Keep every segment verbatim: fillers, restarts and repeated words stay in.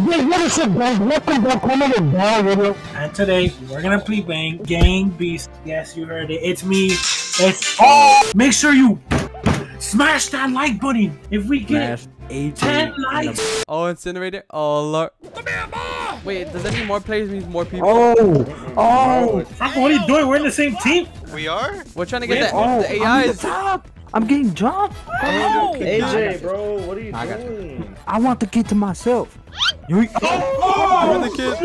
Welcome back to another ball video. And today we're gonna play bang Gang Beasts. Yes, you heard it. It's me. It's oh. Make sure you smash that like button. If we get ten likes. Oh, incinerator. Oh lord. Wait, does that mean more players means more people? Oh, oh. Franco, what are you doing? We're in the same team. We are. We're trying to get oh, the A Is. I'm, I'm getting dropped. Oh, A J, bro, what are you I doing? I want the kid to myself. You oh, oh, the kid.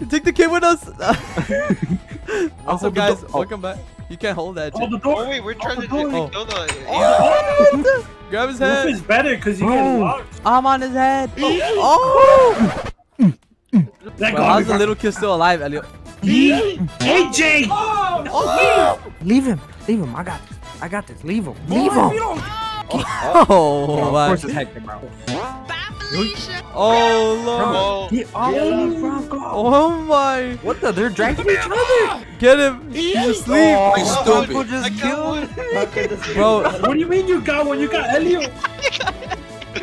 You take the kid with us. Also, guys, oh. welcome back. You can't hold that. Hold the door. Oh, wait, we're trying to kill oh. the. Oh. Grab his head. This is better because you get locked. I'm on his head. Oh. oh. That well, how's the little kid still alive, Elliot? A J. Oh. Oh. Leave him. Leave him. I got this. I got this. Leave him. Leave him. Oh, oh my. Of course it's hectic, bro. Oh lord! Get off of Franco! Oh my! What the? They're dragging each other! Get him! He's asleep! Oh, he's stupid! Franco just killed him! Bro, what do you mean you got one? You got Elliot! A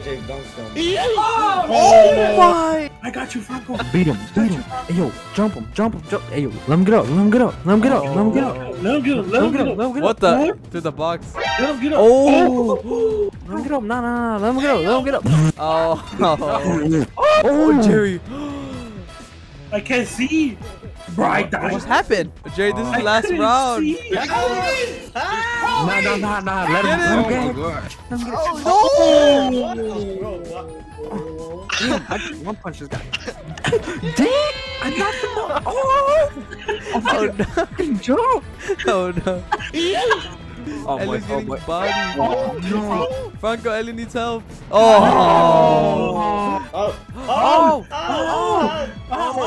J, don't kill me! Oh, oh my! I got you, Franco! Beat him! Beat him! Hey, yo, jump him! Jump him! Jump! Hey, yo, let him get up! Let him get up! Let him get up! Let him get up! Let him get up! Let him get up! Let him get up! What the? Through the box! Let him get up! Oh! Let him get up! No, no, no! Let him get up! Let him get up! Oh! Oh, Jerry! I can't see! Bro, I died! What happened? Jerry, this is the last round! No, no, no, no! Let him get him! Let him get him! Oh! Damn! One punch this guy! Damn! I knocked him out! Oh! Oh no! Joe! Oh no! Oh my, oh my. Body. Oh, no. Franco, Ellie needs help. Oh. Oh. Oh. Oh. Oh. Oh.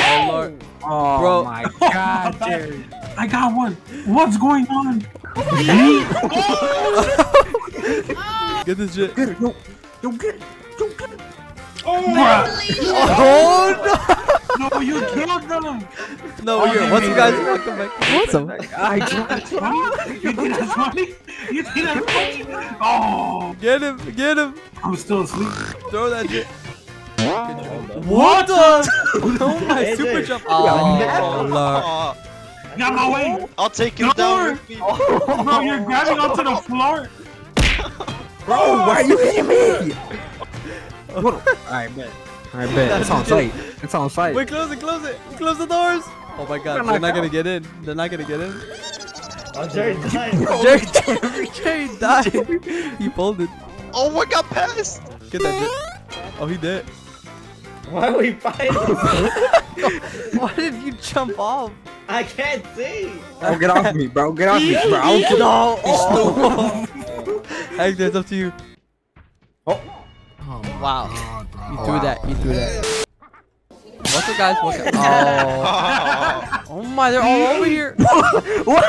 Oh lord. Oh my God, Jerry. I got one. What's going on? Get this shit. Get it. No. Don't get it. Don't get it. Oh no. No, you killed them! No, oh, you're- what's you guys- welcome back. What's up? I tried. You did as funny? You did as funny? Oh! Get him! Get him! I'm still asleep. Throw that shit. What the? Oh my, super jump! Oh, lord. Got my way! I'll take you no. down with me. Oh. Bro, you're grabbing onto the floor! Bro, oh, why are you hitting me? Alright, man. I bet. It's on site. It's on site. Wait, close it, close it. Close the doors. Oh my God, they're not gonna get in. They're not gonna get in. Oh, Jerry died. Jerry, Jerry, Jerry died. He folded. Oh my God, passed. Get that shit. Oh, he did. Why are we fighting? Why did you jump off? I can't see. Oh, get off me, bro. Get off me, bro. No. Oh. Hey, that's up to you. Oh. Oh wow. You threw wow. that, you threw that. What's up guys, what's up? Oh. Oh my, they're all over here. What?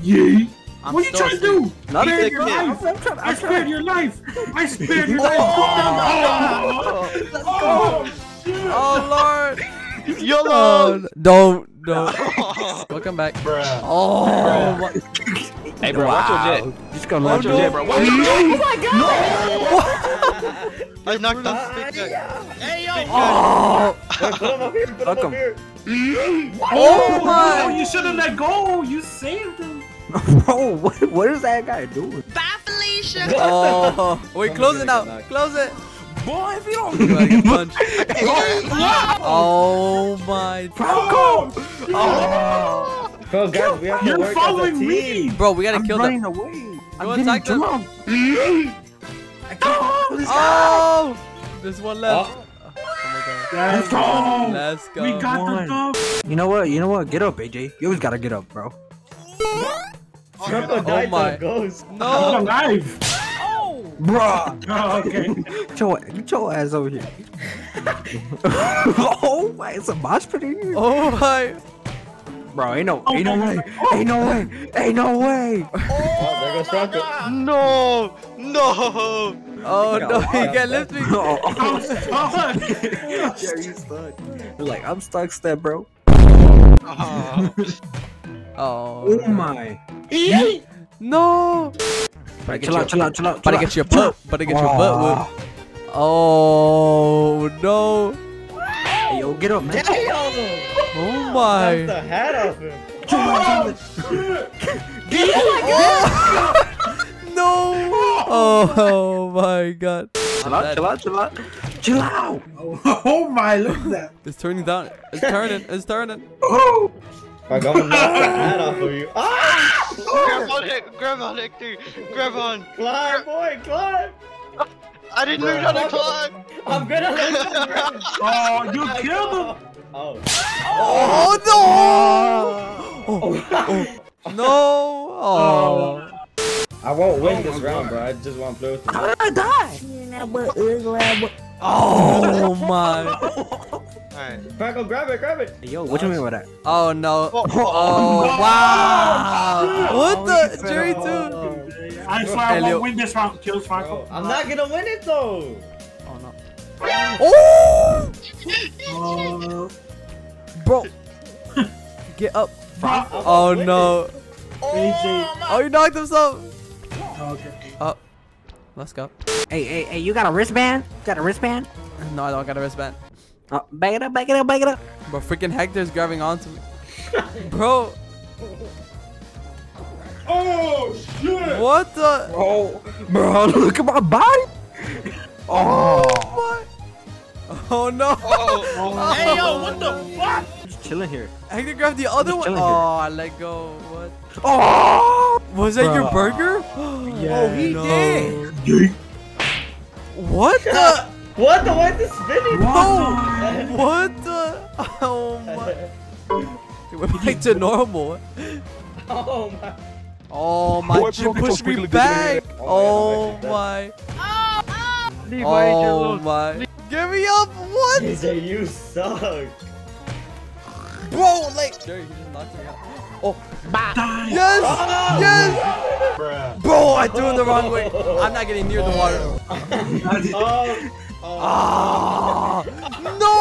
Yeah. I'm what are you trying to do? Nothing. I spared your life. I'm trying, I'm I spared trying. your life. I spared your life. Oh, oh, oh, oh, oh, oh lord. YOLO. Oh, don't, don't. Welcome back. Bruh. Oh. Bruh. Hey bro, wow. watch your jet. Just gonna watch oh, your no. jet bro. Watch your jet. Oh my God. No. What? I knocked off the stick. Hey yo! Oh! Put him up here, put him up here. Oh my! You should've let go! You saved him! Bro, what, what is that guy doing? Bye Felicia! Oh! Wait, close it now! Close it! Boy, if you don't get punched! Oh my! Franco! Oh! Bro, guys, we have to work as a team! Bro, we gotta kill them! I'm running away! I'm getting drunk! I can't oh, this oh! There's one left. Oh, oh my God. Let's go! Let's go! We got one. the dog! You know what? You know what? Get up, A J. You always gotta get up, bro. Oh, oh my! Ghost. No! I'm alive! Oh! Bruh! Oh, okay. Get your, get your ass over here. Oh my! It's a mosh pit in here. Oh my! Bro, ain't no, oh ain't, no way, oh. ain't no way, ain't no way, ain't no way. Oh, there goes Franco. No, no. Oh no, he got lifted. No, I'm stuck. Jerry, you stuck. You're like, I'm stuck, step, bro. Oh, oh, oh my. No. Better chill, out, chill out, chill out, chill out. Better get your butt. Better get your butt whipped. Oh no! Hey, yo, get up, man! Damn. Oh my! Knock the hat off him! Oh, shit. Get oh, my no! Oh, oh my God! Chill out, chill out, chill out, chill out! Oh, oh my! Look at that! It's turning down. It's turning. It's turning. Oh! I'm gonna knock the hat off of you. Ah! Grab on it! Grab on, Hector! Grab on! Climb, boy, climb! I didn't learn how to climb! I'm gonna learn how to climb! Oh, you killed him! Oh. Oh, oh no! Oh, oh, oh. No! Oh. I won't win oh, this round, God. Bro. I just want to play with you. How did I die? Oh my. Alright. Franco, grab it, grab it! Yo, what do you mean by that? Oh no. Oh, oh, oh no. Wow! Oh, what the? Jerry, dude! Oh, no. I swear I won't win this round. Kills Franco. I'm not gonna win it though. Oh no. Oh! Oh. Bro, get up. Franco. Oh no. Oh, oh, you knocked himself. Oh, okay. Up. Let's go. Hey, hey, hey! You got a wristband? You got a wristband? No, I don't got a wristband. Oh, back it up! Back it up! Back it up! Bro, freaking Hector's grabbing onto me. Bro. Oh shit! What the? Bro, bro, look at my body! Oh. What? Oh no! Oh, oh. Hey yo, what the fuck? I'm just chilling here. Hector grabbed the other one. Oh, here. I let go. What? Oh! Was that bro. Your burger? Yeah, oh, he no. did. Yeah. What the? What the? Why is this spinning? No! What the? Oh my! It went back to normal. Oh my! Oh my! Boy, you pushed me back! Oh my! Oh my! Give me up! What? D J, you suck! Bro, like. Jerry, he just knocked me out. Oh! Die. Yes! Oh, yes! Bruh. Bro, I threw it the wrong way. I'm not getting near the water. Oh. Oh. Ah! No! No!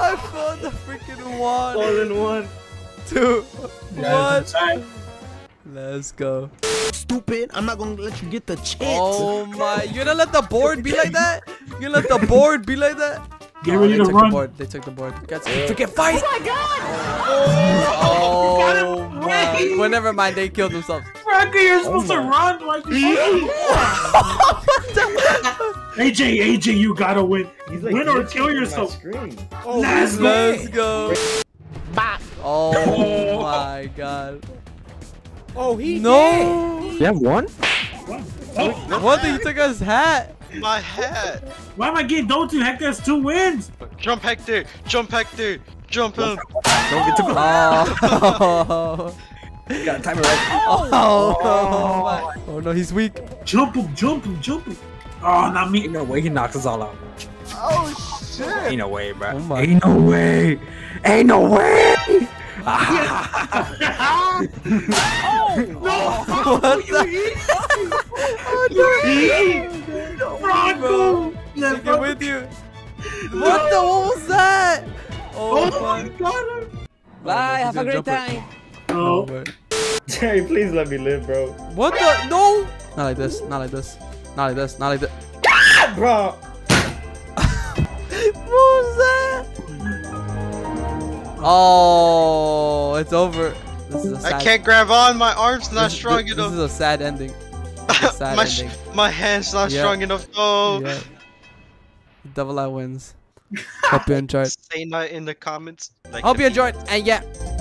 I found the freaking one. All in one. Two. One. Let's go. Stupid! I'm not gonna let you get the chance. Oh my! You're gonna let the board be like that? You're gonna let the board be like that? Get ready to run. The board. They took the board. Got to freaking fight! Oh my God! Oh, oh my! Well, never mind. They killed themselves. Frankie, you're oh supposed my. To run like A J, A J, you gotta win. He's like, win or kill yourself. Oh, let's go. Let's go. Bop. Oh my God. Oh, he no. Did. You have one? What? Oh. What? You took his hat. My hat. Why am I getting those two? Hector has two wins. Jump, Hector. Jump, Hector. Jump him. Don't get too close. Oh. Got to time it right. Oh. Oh. Oh, my. Oh no, he's weak. Jump him. Jump him. Jump him. Oh, not me. Ain't no way he knocks us all out. Oh shit. Ain't no way, bro. Oh, ain't no way. Ain't no way. Ah. Oh, no. Oh, what the? Oh, no. No. Franco. Yeah, take it with you. What the? What was that? Oh, oh my God. Bye. Have a great time. No. Oh. Jerry, please let me live, bro. What the? No. Not like this. Not like this. Not like this. Not like this. Ah, bro. What was that? Oh, it's over. This is a sad I can't grab on. My arm's not this, strong this, enough. This is a sad ending. A sad my ending. My hand's not yep. strong enough. Oh. Yep. Double I wins. Hope you enjoyed. Say not in the comments. Like Hope you enjoyed. And yeah.